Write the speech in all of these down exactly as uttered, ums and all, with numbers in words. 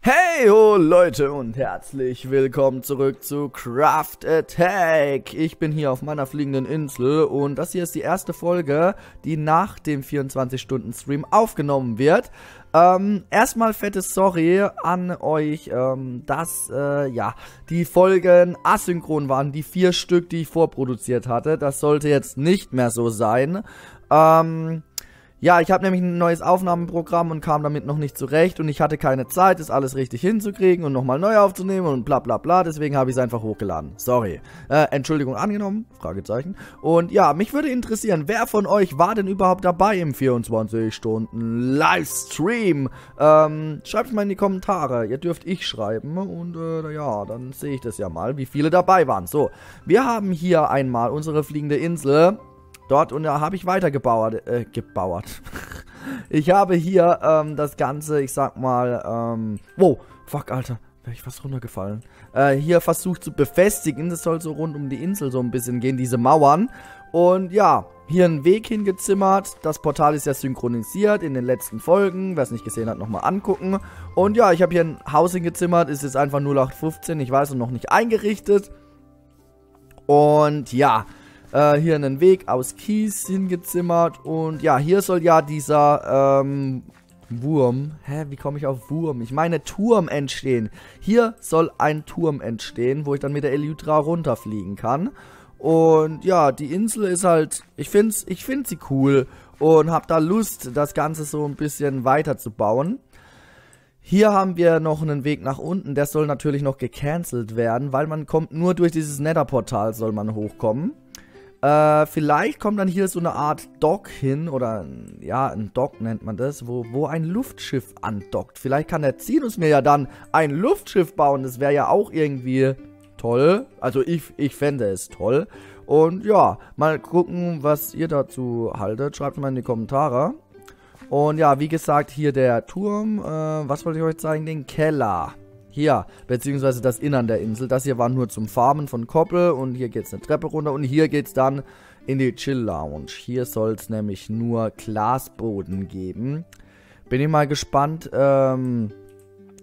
Heyo Leute und herzlich willkommen zurück zu Craft Attack. Ich bin hier auf meiner fliegenden Insel und das hier ist die erste Folge, die nach dem vierundzwanzig-Stunden-Stream aufgenommen wird. Ähm, erstmal fettes Sorry an euch, ähm, dass, äh, ja, die Folgen asynchron waren, die vier Stück, die ich vorproduziert hatte. Das sollte jetzt nicht mehr so sein. Ähm... Ja, ich habe nämlich ein neues Aufnahmeprogramm und kam damit noch nicht zurecht und ich hatte keine Zeit, das alles richtig hinzukriegen und nochmal neu aufzunehmen und bla bla bla, deswegen habe ich es einfach hochgeladen. Sorry. Äh, Entschuldigung angenommen, Fragezeichen. Und ja, mich würde interessieren, wer von euch war denn überhaupt dabei im vierundzwanzig-Stunden-Livestream? Ähm, schreibt es mal in die Kommentare, ihr dürft ich schreiben und äh, ja, dann sehe ich das ja mal, wie viele dabei waren. So, wir haben hier einmal unsere fliegende Insel. Dort und da habe ich weitergebauert, äh, gebauert. Ich habe hier, ähm, das Ganze, ich sag mal, ähm, wow, fuck, Alter, wäre ich fast runtergefallen. Äh, hier versucht zu befestigen, das soll so rund um die Insel so ein bisschen gehen, diese Mauern. Und ja, hier einen Weg hingezimmert, das Portal ist ja synchronisiert in den letzten Folgen, wer es nicht gesehen hat, nochmal angucken. Und ja, ich habe hier ein Haus hingezimmert, ist jetzt einfach null acht fünfzehn, ich weiß, und noch nicht eingerichtet. Und ja, Äh, hier einen Weg aus Kies hingezimmert und ja, hier soll ja dieser ähm, Wurm, hä, wie komme ich auf Wurm? Ich meine Turm entstehen. Hier soll ein Turm entstehen, wo ich dann mit der Elytra runterfliegen kann. Und ja, die Insel ist halt, ich finde ich find sie cool und habe da Lust, das Ganze so ein bisschen weiterzubauen. Hier haben wir noch einen Weg nach unten, der soll natürlich noch gecancelt werden, weil man kommt nur durch dieses Nether-Portal soll man hochkommen. Äh, vielleicht kommt dann hier so eine Art Dock hin, oder, ja, ein Dock nennt man das, wo, wo ein Luftschiff andockt. Vielleicht kann der Zinus mir ja dann ein Luftschiff bauen, das wäre ja auch irgendwie toll. Also ich, ich fände es toll. Und ja, mal gucken, was ihr dazu haltet. Schreibt mal in die Kommentare. Und ja, wie gesagt, hier der Turm, äh, was wollte ich euch zeigen? Den Keller. Hier, beziehungsweise das Innern der Insel. Das hier war nur zum Farmen von Koppel und hier geht es eine Treppe runter und hier geht es dann in die Chill Lounge. Hier soll es nämlich nur Glasboden geben. Bin ich mal gespannt, ähm,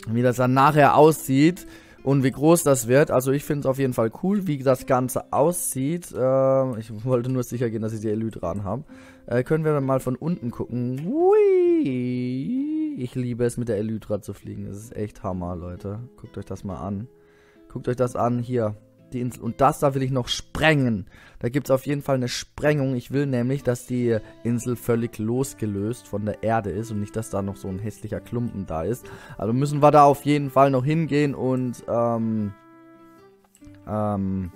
wie das dann nachher aussieht und wie groß das wird. Also ich finde es auf jeden Fall cool, wie das Ganze aussieht. Ähm, ich wollte nur sicher gehen, dass ich die Elytra dran habe. Äh, können wir dann mal von unten gucken. Hui! Ich liebe es, mit der Elytra zu fliegen. Das ist echt Hammer, Leute. Guckt euch das mal an. Guckt euch das an. Hier, die Insel. Und das da will ich noch sprengen. Da gibt es auf jeden Fall eine Sprengung. Ich will nämlich, dass die Insel völlig losgelöst von der Erde ist. Und nicht, dass da noch so ein hässlicher Klumpen da ist. Also müssen wir da auf jeden Fall noch hingehen und, ähm, ähm,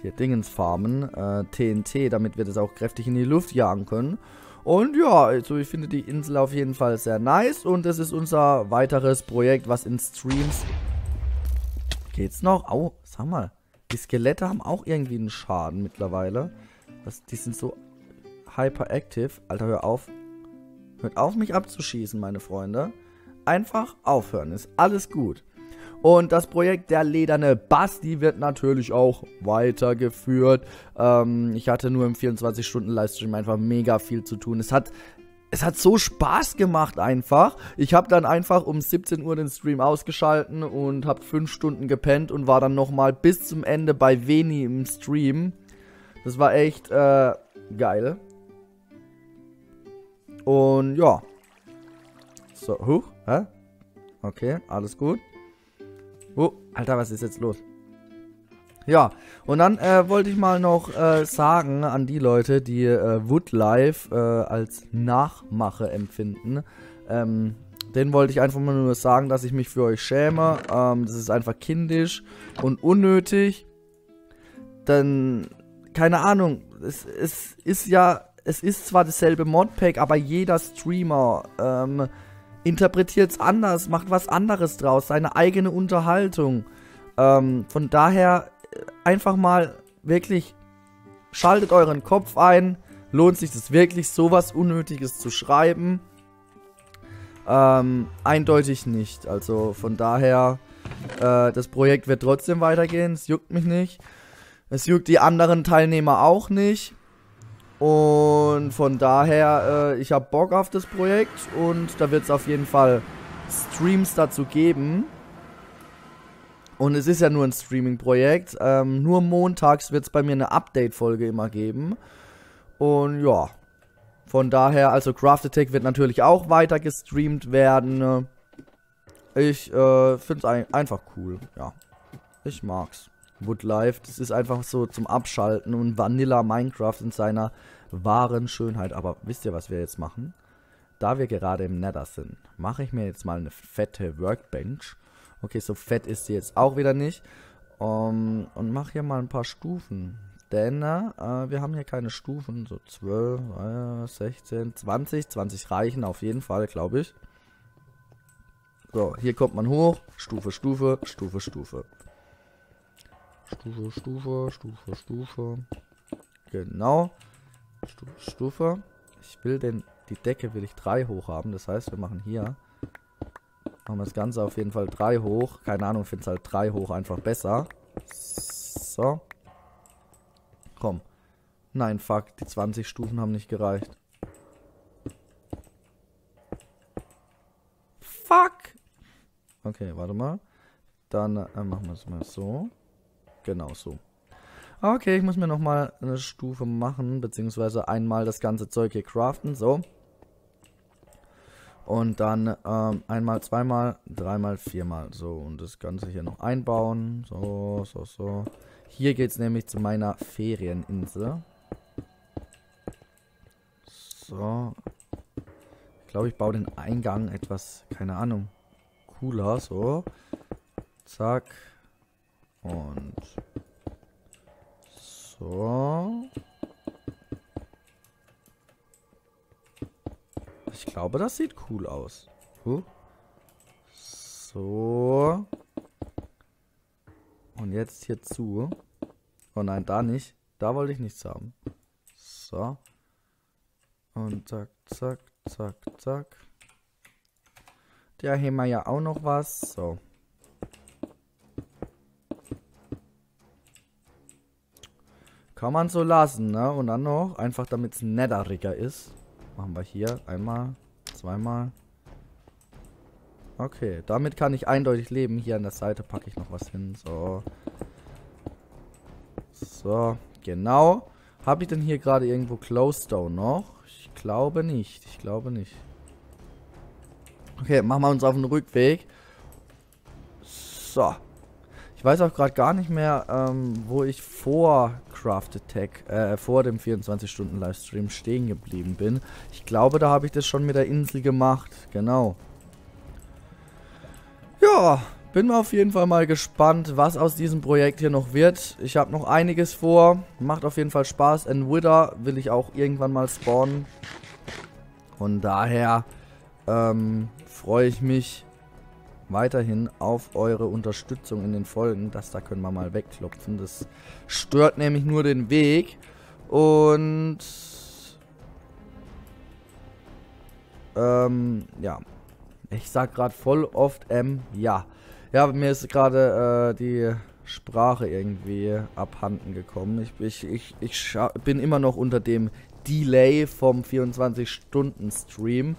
hier Dingens farmen. Äh, T N T, damit wir das auch kräftig in die Luft jagen können. Und ja, also ich finde die Insel auf jeden Fall sehr nice. Und das ist unser weiteres Projekt, was in Streams... Geht's noch? Au, sag mal. Die Skelette haben auch irgendwie einen Schaden mittlerweile. Was, die sind so hyperactive. Alter, hör auf. Hört auf, mich abzuschießen, meine Freunde. Einfach aufhören. Ist alles gut. Und das Projekt der lederne Basti wird natürlich auch weitergeführt. Ähm, ich hatte nur im vierundzwanzig-Stunden-Livestream einfach mega viel zu tun. Es hat, es hat so Spaß gemacht einfach. Ich habe dann einfach um siebzehn Uhr den Stream ausgeschalten und habe fünf Stunden gepennt und war dann nochmal bis zum Ende bei Veni im Stream. Das war echt äh, geil. Und ja. So, huch, hä? Okay, alles gut. Oh, Alter, was ist jetzt los? Ja, und dann äh, wollte ich mal noch äh, sagen an die Leute, die äh, Woodlife äh, als Nachmache empfinden. Ähm, denen wollte ich einfach mal nur sagen, dass ich mich für euch schäme. Ähm, das ist einfach kindisch und unnötig. Denn, keine Ahnung, es, es ist ja, es ist zwar dasselbe Modpack, aber jeder Streamer, ähm, interpretiert es anders, macht was anderes draus, seine eigene Unterhaltung. Ähm, von daher einfach mal wirklich schaltet euren Kopf ein. Lohnt sich das wirklich, sowas Unnötiges zu schreiben? Ähm, eindeutig nicht. Also von daher, äh, das Projekt wird trotzdem weitergehen. Es juckt mich nicht. Es juckt die anderen Teilnehmer auch nicht. Und von daher, äh, ich habe Bock auf das Projekt und da wird es auf jeden Fall Streams dazu geben. Und es ist ja nur ein Streaming-Projekt. Ähm, nur montags wird es bei mir eine Update-Folge immer geben. Und ja, von daher, also Craft Attack wird natürlich auch weiter gestreamt werden. Ich äh, finde es ein einfach cool, ja. Ich mag's. Woodlife, das ist einfach so zum Abschalten und Vanilla Minecraft in seiner wahren Schönheit. Aber wisst ihr, was wir jetzt machen? Da wir gerade im Nether sind, mache ich mir jetzt mal eine fette Workbench. Okay, so fett ist sie jetzt auch wieder nicht. Um, und mache hier mal ein paar Stufen. Denn äh, wir haben hier keine Stufen. So zwölf, sechzehn, zwanzig. zwanzig reichen auf jeden Fall, glaube ich. So, hier kommt man hoch. Stufe, Stufe, Stufe, Stufe. Stufe, Stufe, Stufe, Stufe. Genau. Stufe, Stufe. Ich will den, die Decke will ich drei hoch haben. Das heißt, wir machen hier, machen wir das Ganze auf jeden Fall drei hoch. Keine Ahnung, ich finde es halt drei hoch einfach besser. So. Komm. Nein, fuck. Die zwanzig Stufen haben nicht gereicht. Fuck. Okay, warte mal. Dann äh, machen wir es mal so. Genau so. Okay, ich muss mir nochmal eine Stufe machen, beziehungsweise einmal das ganze Zeug hier craften, so. Und dann ähm, einmal, zweimal, dreimal, viermal, so. Und das Ganze hier noch einbauen, so, so, so. Hier geht es nämlich zu meiner Ferieninsel. So. Ich glaube, ich baue den Eingang etwas, keine Ahnung, cooler, so. Zack. Und so. Ich glaube, das sieht cool aus. Huh. So. Und jetzt hier zu. Oh nein, da nicht. Da wollte ich nichts haben. So. Und zack, zack, zack, zack. Da haben wir ja auch noch was. So. Kann man so lassen, ne? Und dann noch, einfach damit es netteriger ist, machen wir hier einmal, zweimal. Okay, damit kann ich eindeutig leben. Hier an der Seite packe ich noch was hin. So. So, genau. Habe ich denn hier gerade irgendwo Glowstone noch? Ich glaube nicht. Ich glaube nicht. Okay, machen wir uns auf den Rückweg. So. Ich weiß auch gerade gar nicht mehr, ähm, wo ich vor Craft Attack, äh, vor dem vierundzwanzig-Stunden-Livestream stehen geblieben bin. Ich glaube, da habe ich das schon mit der Insel gemacht. Genau. Ja, bin auf jeden Fall mal gespannt, was aus diesem Projekt hier noch wird. Ich habe noch einiges vor. Macht auf jeden Fall Spaß. And Wither will ich auch irgendwann mal spawnen. Von daher ähm, freue ich mich weiterhin auf eure Unterstützung in den Folgen. Das da können wir mal wegklopfen. Das stört nämlich nur den Weg. Und Ähm, ja. Ich sag gerade voll oft, ähm, ja. Ja, mir ist gerade äh, die Sprache irgendwie abhanden gekommen. Ich, ich, ich, ich bin immer noch unter dem Delay vom vierundzwanzig-Stunden-Stream.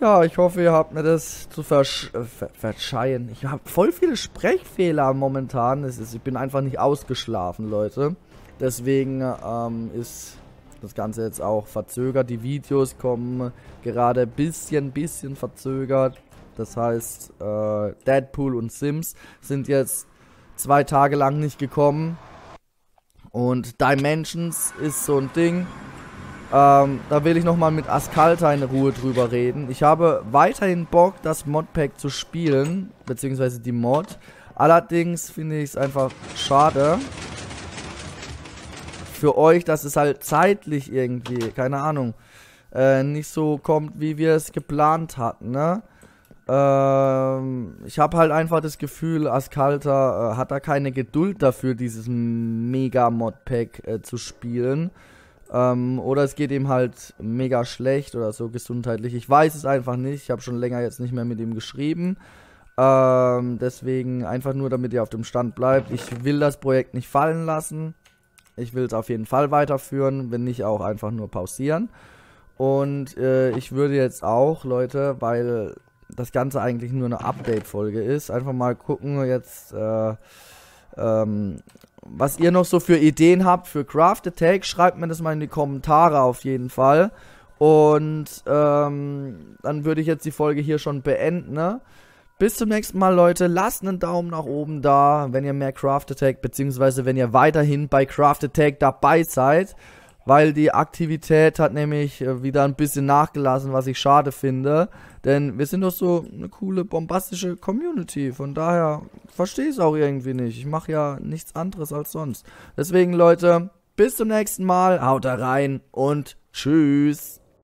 Ja, ich hoffe, ihr habt mir das zu versch äh, ver verzeihen. Ich habe voll viele Sprechfehler momentan. Es ist, ich bin einfach nicht ausgeschlafen, Leute. Deswegen ähm, ist das Ganze jetzt auch verzögert. Die Videos kommen gerade ein bisschen, bisschen verzögert. Das heißt, äh, Deadpool und Sims sind jetzt zwei Tage lang nicht gekommen. Und Dimensions ist so ein Ding. Ähm, da will ich nochmal mit Askalta in Ruhe drüber reden. Ich habe weiterhin Bock, das Modpack zu spielen, beziehungsweise die Mod. Allerdings finde ich es einfach schade für euch, dass es halt zeitlich irgendwie, keine Ahnung, äh, nicht so kommt, wie wir es geplant hatten, ne? Ähm, ich habe halt einfach das Gefühl, Askalta äh, hat da keine Geduld dafür, dieses Mega-Modpack äh, zu spielen. Ähm, oder es geht ihm halt mega schlecht oder so gesundheitlich. Ich weiß es einfach nicht. Ich habe schon länger jetzt nicht mehr mit ihm geschrieben. Ähm, deswegen einfach nur, damit ihr auf dem Stand bleibt. Ich will das Projekt nicht fallen lassen. Ich will es auf jeden Fall weiterführen, wenn nicht auch einfach nur pausieren. Und äh, ich würde jetzt auch, Leute, weil das Ganze eigentlich nur eine Update-Folge ist, einfach mal gucken jetzt, äh, ähm, was ihr noch so für Ideen habt für Craft Attack. Schreibt mir das mal in die Kommentare auf jeden Fall. Und ähm, dann würde ich jetzt die Folge hier schon beenden, ne? Bis zum nächsten Mal, Leute. Lasst einen Daumen nach oben da, wenn ihr mehr Craft Attack, beziehungsweise wenn ihr weiterhin bei Craft Attack dabei seid. Weil die Aktivität hat nämlich wieder ein bisschen nachgelassen, was ich schade finde. Denn wir sind doch so eine coole, bombastische Community. Von daher verstehe ich es auch irgendwie nicht. Ich mache ja nichts anderes als sonst. Deswegen, Leute, bis zum nächsten Mal. Haut da rein und tschüss.